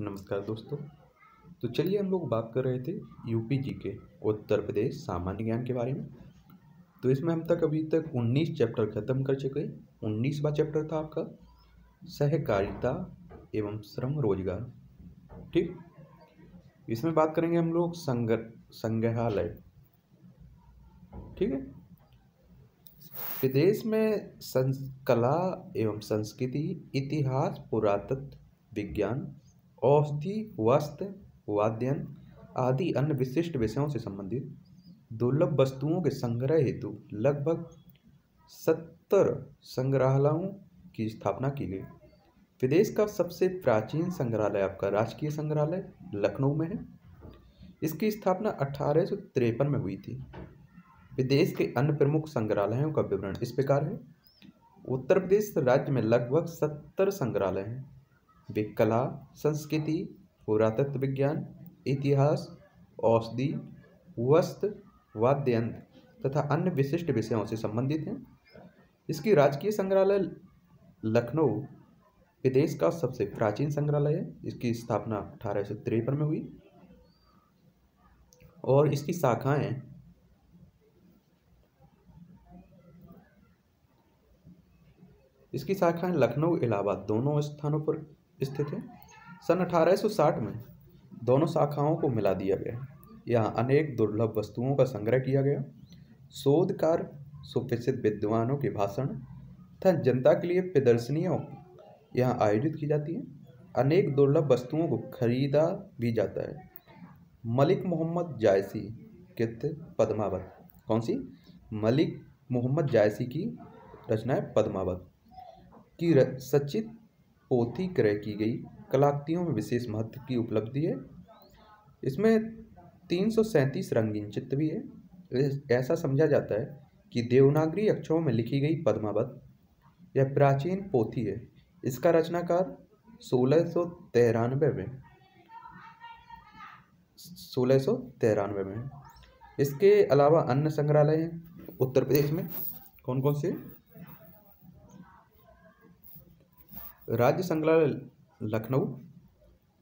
नमस्कार दोस्तों, तो चलिए हम लोग बात कर रहे थे यूपी जी के उत्तर प्रदेश सामान्य ज्ञान के बारे में। तो इसमें हम तक अभी तक 19 चैप्टर ख़त्म कर चुके हैं। 19वां चैप्टर था आपका सहकारिता एवं श्रम रोजगार, ठीक। इसमें बात करेंगे हम लोग संग्रहालय, ठीक है। प्रदेश में कला एवं संस्कृति, इतिहास, पुरातत्व विज्ञान, औषधि, वस्त्र, वाद्यन आदि अन्य विशिष्ट विषयों से संबंधित दुर्लभ वस्तुओं के संग्रह हेतु लगभग 70 संग्रहालयों की स्थापना की गई। प्रदेश का सबसे प्राचीन संग्रहालय आपका राजकीय संग्रहालय लखनऊ में है। इसकी स्थापना 1853 में हुई थी। प्रदेश के अन्य प्रमुख संग्रहालयों का विवरण इस प्रकार है। उत्तर प्रदेश राज्य में लगभग 70 संग्रहालय हैं। वे कला, संस्कृति, पुरातत्व विज्ञान, इतिहास, औषधि, वस्त्र, वाद्ययंत्र तथा अन्य विशिष्ट विषयों से संबंधित हैं। इसकी राजकीय संग्रहालय लखनऊ प्रदेश का सबसे प्राचीन संग्रहालय है। इसकी स्थापना 1853 में हुई और इसकी शाखाएं लखनऊ, इलाहाबाद दोनों स्थानों पर स्थित है। सन 1860 में दोनों शाखाओं को मिला दिया गया। यहाँ अनेक दुर्लभ वस्तुओं का संग्रह किया गया। शोध कार्य, सुप्रसिद्ध विद्वानों के भाषण तथा जनता के लिए प्रदर्शनियाँ यहाँ आयोजित की जाती हैं। अनेक दुर्लभ वस्तुओं को खरीदा भी जाता है। मलिक मोहम्मद जायसी कृत पद्मावत, कौन सी? मलिक मोहम्मद जायसी की रचनाएँ पद्मावत की सचित पोथी क्रय की गई। कलाकृतियों में विशेष महत्व की उपलब्धि है। इसमें 337 रंगीन चित्र भी है। ऐसा समझा जाता है कि देवनागरी अक्षरों में लिखी गई पद्मावत यह प्राचीन पोथी है। इसका रचनाकार 1693 में है। इसके अलावा अन्य संग्रहालय हैं उत्तर प्रदेश में। कौन कौन से? राज्य संग्रहालय लखनऊ,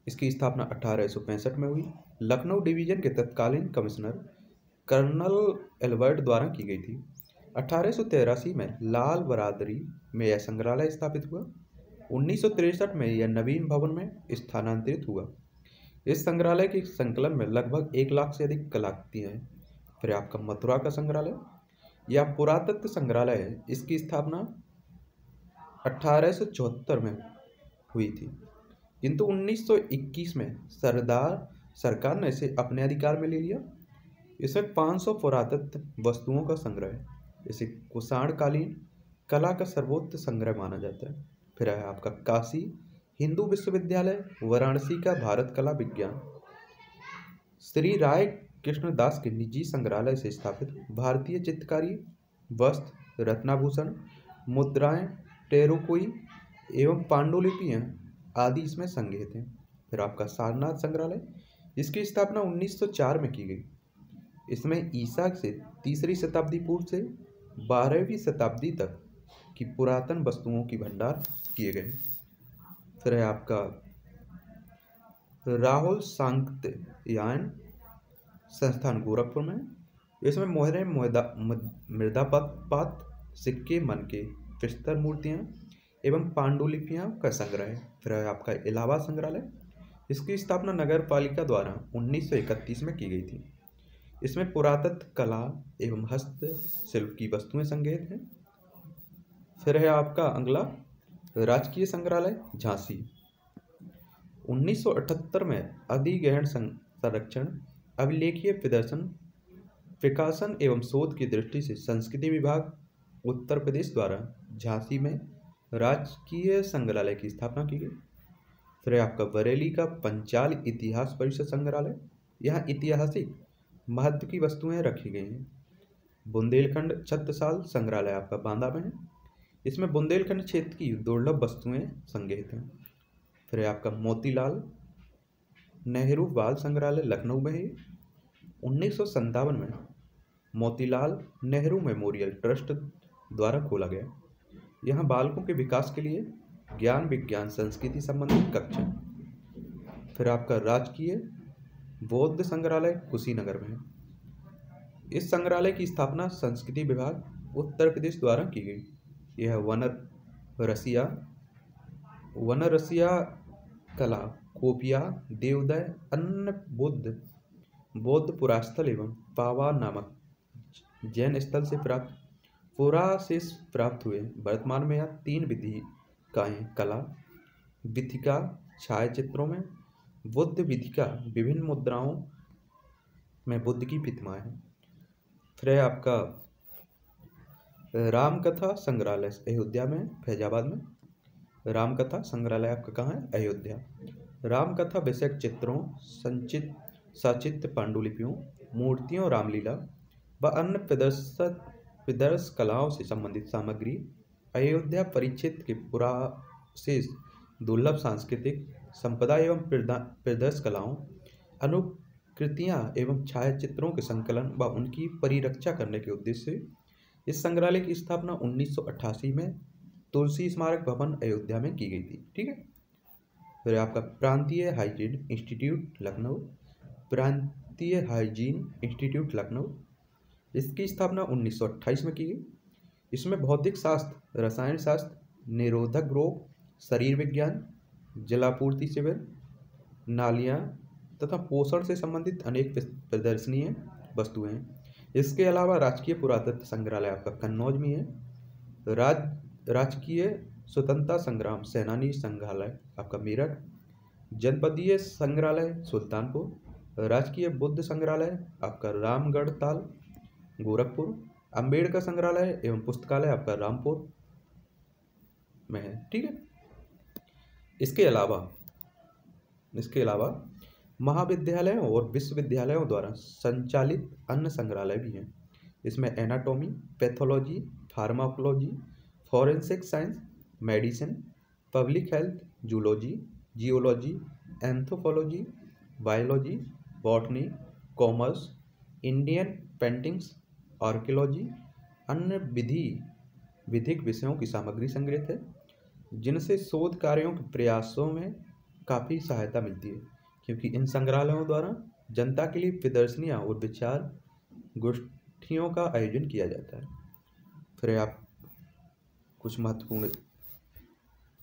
इसकी स्थापना 1865 में हुई। लखनऊ डिवीज़न के तत्कालीन कमिश्नर कर्नल एल्बर्ट द्वारा की गई थी। 1883 में लाल बरादरी में यह संग्रहालय स्थापित हुआ। 1963 में यह नवीन भवन में स्थानांतरित हुआ। इस संग्रहालय के संकलन में लगभग 1 लाख से अधिक कलाकृतियाँ हैं। फिर आपका मथुरा का संग्रहालय या पुरातत्व संग्रहालय है। इसकी स्थापना 1874 में हुई थी, किंतु 1921 में सरकार ने इसे अपने अधिकार में ले लिया। इसमें 500 पुरातत्व वस्तुओं का संग्रह है। इसे कुषाणकालीन कला का सर्वोच्च संग्रह माना जाता है। फिर है आपका काशी हिंदू विश्वविद्यालय वाराणसी का भारत कला विज्ञान श्री राय कृष्णदास के निजी संग्रहालय से स्थापित भारतीय चित्रकारी, वस्त्र, रत्नाभूषण, मुद्राएं, टेरोकोई एवं पांडुलिपियाँ आदि इसमें संग्रहित हैं। फिर आपका सारनाथ संग्रहालय, इसकी स्थापना 1904 में की गई। इसमें ईसा से 3री शताब्दी पूर्व से 12वीं शताब्दी तक की पुरातन वस्तुओं की भंडार किए गए। फिर है आपका राहुल सांकृत्यायन संस्थान गोरखपुर में। इसमें मोहरे मृदापात्र, सिक्के, मनके, विस्तर मूर्तियाँ एवं पांडुलिपियाँ का संग्रह है। फिर है आपका इलाहाबाद संग्रहालय, इसकी स्थापना नगर पालिका द्वारा 1931 में की गई थी। इसमें पुरातत्व, कला एवं हस्तशिल्प की वस्तुएं संग्रहित हैं। फिर है आपका अगला राजकीय संग्रहालय झांसी। 1978 में अधिग्रहण, संरक्षण, अभिलेखीय प्रदर्शन, विकासन एवं शोध की दृष्टि से संस्कृति विभाग उत्तर प्रदेश द्वारा झांसी में राजकीय संग्रहालय की स्थापना की गई। फिर आपका बरेली का पंचाल इतिहास परिषद संग्रहालय, यहाँ ऐतिहासिक महत्व की वस्तुएं रखी गई हैं। बुंदेलखंड छत्रसाल संग्रहालय आपका बांदा में है। इसमें बुंदेलखंड क्षेत्र की दुर्लभ वस्तुएं संग्रहित हैं। फिर आपका मोतीलाल नेहरू बाल संग्रहालय लखनऊ में है। 1957 में मोतीलाल नेहरू मेमोरियल ट्रस्ट द्वारा खोला गया। यहाँ बालकों के विकास के लिए ज्ञान, विज्ञान, संस्कृति संबंधित कक्षा। फिर आपका राजकीय बौद्ध संग्रहालय कुशीनगर में है। इस संग्रहालय की स्थापना संस्कृति विभाग उत्तर प्रदेश द्वारा की गई। यह वनरसिया कला, कोपिया, देवदय, अन्य बौद्ध पुरास्थल एवं पावा नामक जैन स्थल से प्राप्त पुराशेष प्राप्त हुए। वर्तमान में यह 3 विधिकाएँ कला विथिका छायाचित्रों में, बुद्ध विधिका विभिन्न मुद्राओं में बुद्ध की प्रतिमाएं हैं। फिर है आपका रामकथा संग्रहालय अयोध्या में, फैजाबाद में। रामकथा संग्रहालय आपका कहाँ है? अयोध्या। रामकथा विषयक चित्रों, संचित साचित्य पांडुलिपियों, मूर्तियों, रामलीला व अन्य प्रदर्श कलाओं से संबंधित सामग्री। अयोध्या परिक्षेत्र के पुराशेष दुर्लभ सांस्कृतिक संपदा एवं प्रदर्श कलाओं, अनुकृतियाँ एवं छायाचित्रों के संकलन व उनकी परिरक्षा करने के उद्देश्य से इस संग्रहालय की स्थापना 1988 में तुलसी स्मारक भवन अयोध्या में की गई थी। ठीक है, फिर आपका प्रांतीय हाइजीन इंस्टीट्यूट लखनऊ। प्रांतीय हाइजीन इंस्टीट्यूट लखनऊ, इसकी स्थापना 1928 में की गई। इसमें भौतिक शास्त्र, रसायन शास्त्र, निरोधक रोग, शरीर विज्ञान, जलापूर्ति शिविर, नालियाँ तथा पोषण से संबंधित अनेक प्रदर्शनीय वस्तुएं हैं। इसके अलावा राजकीय पुरातत्व संग्रहालय आपका कन्नौज में है। राजकीय स्वतंत्रता संग्राम सेनानी संग्रहालय आपका मेरठ। जनपदीय संग्रहालय सुल्तानपुर। राजकीय बुद्ध संग्रहालय आपका रामगढ़ ताल, गोरखपुर। अंबेडकर संग्रहालय एवं पुस्तकालय आपका रामपुर में है। ठीक है, इसके अलावा महाविद्यालयों और विश्वविद्यालयों द्वारा संचालित अन्य संग्रहालय भी हैं। इसमें anatomy, pathology, pharmacology, forensic science, medicine, public health, zoology, geology, anthropology, biology, botany, commerce, Indian paintings, archaeology, अन्य विधिक विषयों की सामग्री संग्रहित है, जिनसे शोध कार्यों के प्रयासों में काफ़ी सहायता मिलती है, क्योंकि इन संग्रहालयों द्वारा जनता के लिए प्रदर्शनियाँ और विचार गोष्ठियों का आयोजन किया जाता है। फिर आप कुछ महत्वपूर्ण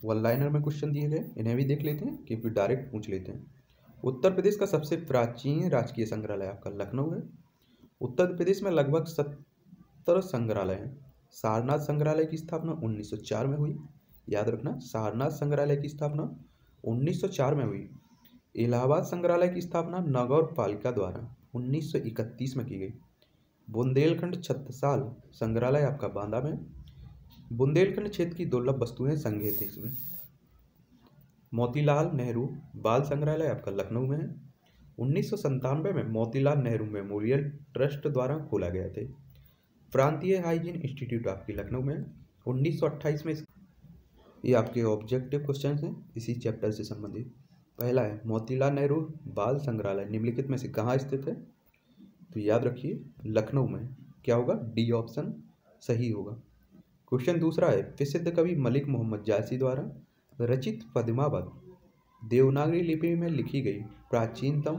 वन लाइनर में क्वेश्चन दिए गए, इन्हें भी देख लेते हैं क्योंकि डायरेक्ट पूछ लेते हैं। उत्तर प्रदेश का सबसे प्राचीन राजकीय संग्रहालय आपका लखनऊ है। उत्तर प्रदेश में लगभग 70 संग्रहालय हैं। सारनाथ संग्रहालय की स्थापना 1904 में हुई। याद रखना, सारनाथ संग्रहालय की स्थापना 1904 में हुई। इलाहाबाद संग्रहालय की स्थापना नगर पालिका द्वारा 1931 में की गई। बुंदेलखंड छत्रसाल संग्रहालय आपका बांदा में। बुंदेलखंड क्षेत्र की दुर्लभ वस्तुएं संग्रहित हैं इसमें। मोतीलाल नेहरू बाल संग्रहालय आपका लखनऊ में है। 1997 में मोतीलाल नेहरू मेमोरियल ट्रस्ट द्वारा खोला गया था। प्रांतीय हाइजीन इंस्टीट्यूट आपकी लखनऊ में 1928 में। ये आपके ऑब्जेक्टिव क्वेश्चन हैं इसी चैप्टर से संबंधित। पहला है मोतीलाल नेहरू बाल संग्रहालय निम्नलिखित में से कहाँ स्थित है? तो याद रखिए लखनऊ में। क्या होगा? डी ऑप्शन सही होगा। क्वेश्चन दूसरा है प्रसिद्ध कवि मलिक मोहम्मद जायसी द्वारा रचित पद्मावत देवनागरी लिपि में लिखी गई प्राचीनतम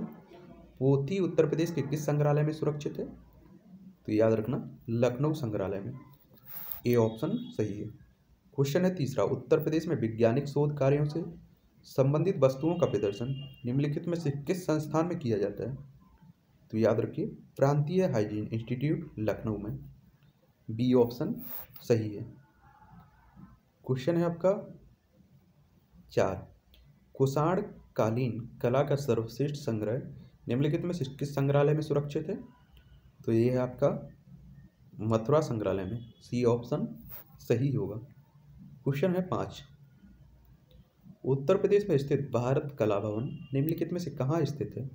पोथी उत्तर प्रदेश के किस संग्रहालय में सुरक्षित है? तो याद रखना लखनऊ संग्रहालय में। ए ऑप्शन सही है। क्वेश्चन है तीसरा, उत्तर प्रदेश में वैज्ञानिक शोध कार्यों से संबंधित वस्तुओं का प्रदर्शन निम्नलिखित में से किस संस्थान में किया जाता है? तो याद रखिए प्रांतीय हाइजीन इंस्टीट्यूट लखनऊ में। बी ऑप्शन सही है। क्वेश्चन है आपका 4, कुषाण कालीन कला का सर्वश्रेष्ठ संग्रह निम्नलिखित में से किस संग्रहालय में सुरक्षित है? तो ये है आपका मथुरा संग्रहालय में। सी ऑप्शन सही होगा। क्वेश्चन है 5, उत्तर प्रदेश में स्थित भारत कला भवन निम्नलिखित में से कहाँ स्थित है?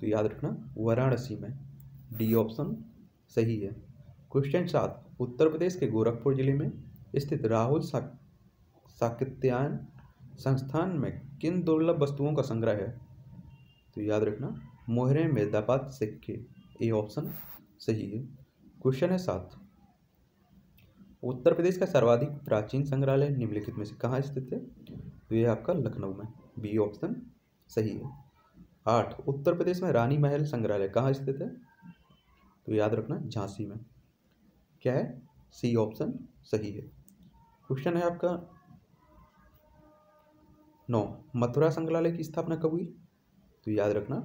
तो याद रखना वाराणसी में। डी ऑप्शन सही है। क्वेश्चन 7, उत्तर प्रदेश के गोरखपुर जिले में स्थित राहुल सांकृत्यायन संस्थान में किन दुर्लभ वस्तुओं का संग्रह है? तो याद रखना मोहरे मेदाबाद सिक्के। ए ऑप्शन सही है। क्वेश्चन है 7, उत्तर प्रदेश का सर्वाधिक प्राचीन संग्रहालय निम्नलिखित में से कहाँ स्थित है? तो यह आपका लखनऊ में। बी ऑप्शन सही है। 8 उत्तर प्रदेश में रानी महल संग्रहालय कहाँ स्थित है, तो याद रखना झांसी में। क्या है, सी ऑप्शन सही है। क्वेश्चन है आपका 9 मथुरा संग्रहालय की स्थापना कब हुई, तो याद रखना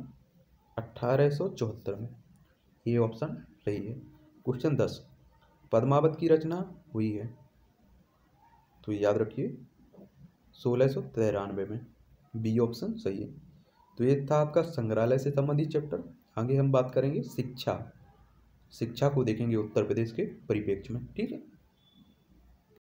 1874 में, ये ऑप्शन सही है। क्वेश्चन 10 पद्मावत की रचना हुई है, तो याद रखिए 1693 में, बी ऑप्शन सही है। तो ये था आपका संग्रहालय से संबंधित चैप्टर। आगे हम बात करेंगे शिक्षा, शिक्षा को देखेंगे उत्तर प्रदेश के परिप्रेक्ष्य में, ठीक है।